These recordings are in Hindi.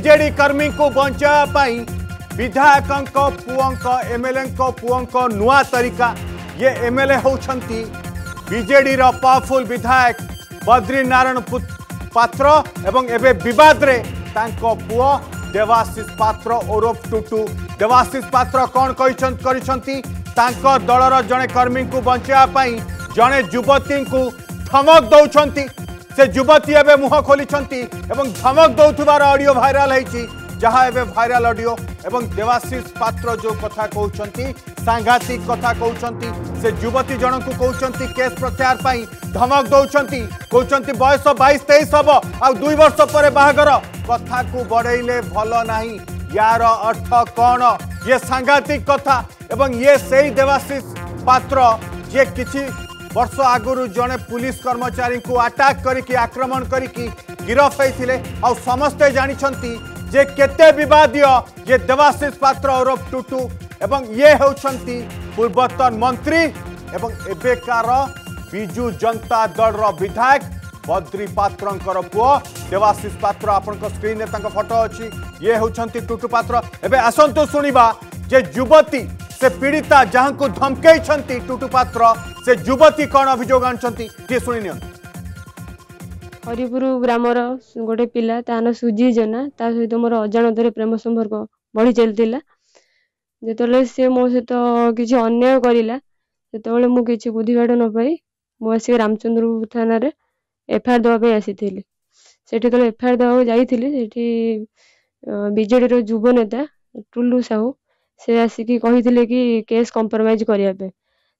बीजेडी कर्मी को बचाई विधायक पुओं एमएलए पुओं नुआ तरीका ये एमएलए होती बीजेडी पावरफुल विधायक बद्रीनारायण पात्र एवं एबे विवाद रे तांको पुओ देवाशिष पात्र ओरफ टुटु देवाशिष पात्र कौन करिसंती तांको दलर जड़े कर्मी को बचाई जड़े युवती को धमक दौरान से युवती एवं मुह खोली धमक दौर ऑडियो भाइराल होती जहाँ एवं भाइराल ऑडियो एवं देवाशिष पात्र जो कथा कहते सांघातिक कथा कहते से युवती जन को कहते केस प्रत्याहार पाई धमक दौरान कहते बयस 22-23 हम आउ 2 वर्ष पर बाहागर कथा को बढ़ेले भल ना यार अर्थ कौन ये सांघातिक कथा एवं ये सही देवाशिष पात्र ये किसी वर्ष आगुरी जड़े पुलिस कर्मचारी को अटैक करके आक्रमण करके गिरफ्त होते और समस्ते जानते जे केते विवादीय ये देवाशिष पात्र ओरफ टुटु एवं ये होती पूर्वतन मंत्री एवं एबेकार बीजू जनता दल विधायक बद्री पात्र पुओ देवाशिष पात्र आपण स्क्रीन में फोटो अच्छी ये होती टुटु पात्र एवं आसतु शुणा जे युवती से पीड़िता जहां को धमकई टुटु पात्र से युवती कौन अभियोग आनी शुणी हरिपुर ग्रामर गोटे पिला तानो सुजी जना ता सहित मोर अजाणत प्रेम संपर्क बढ़ी चलती जिते सी मो सहित किसी अन्याय करा से मुझे किसी बुद्धिवाट न पाई मुझे रामचंद्रपुर थाना एफआईआर देवाई आसी से एफआईआर देवाक जाइली बीजेडी युव नेता टुलु साहू से आसिकी कही कि केस कंप्रोमाइज करने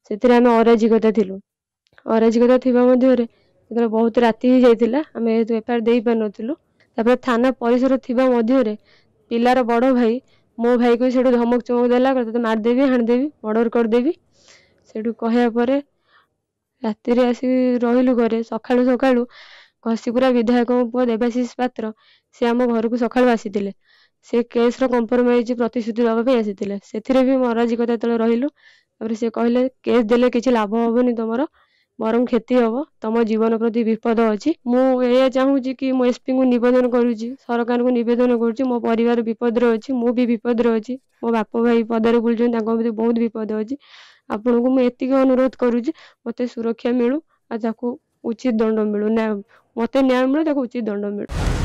से आम अराजिकता थी जो बहुत राति हो जाता आम एफआईआर दे पार नुँ तापर थाना परिसर थी पिलार बड़ भाई मो भाई को से धमक चमक देला कहते मारिदेवी हाणीदेवी मर्डर करदेवी से कहवापर राति आसिक घरे सकालू सकालू गोसीपुरा विधायक पुओ देवाशिष पात्र से आम घर को सकालू आसी से केस कंप्रोमाइज प्रतिश्रुति दवाई आसी से भी अराजिकता तले रही से कहले केस देले किसी लाभ हेनी तुम बरम क्षति हम तुम जीवन प्रति विपद अच्छी मुझे चाहूँगी कि मो एसपी को निवेदन करुच्ची सरकार को निवेदन करुच्ची मो परिवार विपदे अच्छी मु भी विपदे अच्छी मो बाप भाई पदार बुलूँ बहुत विपद अच्छी आपण को मुझे अनुरोध करुच्ची मत सुरक्षा मिलू आ उचित दंड मिलू मत न्याय मिलू उचित दंड मिलू।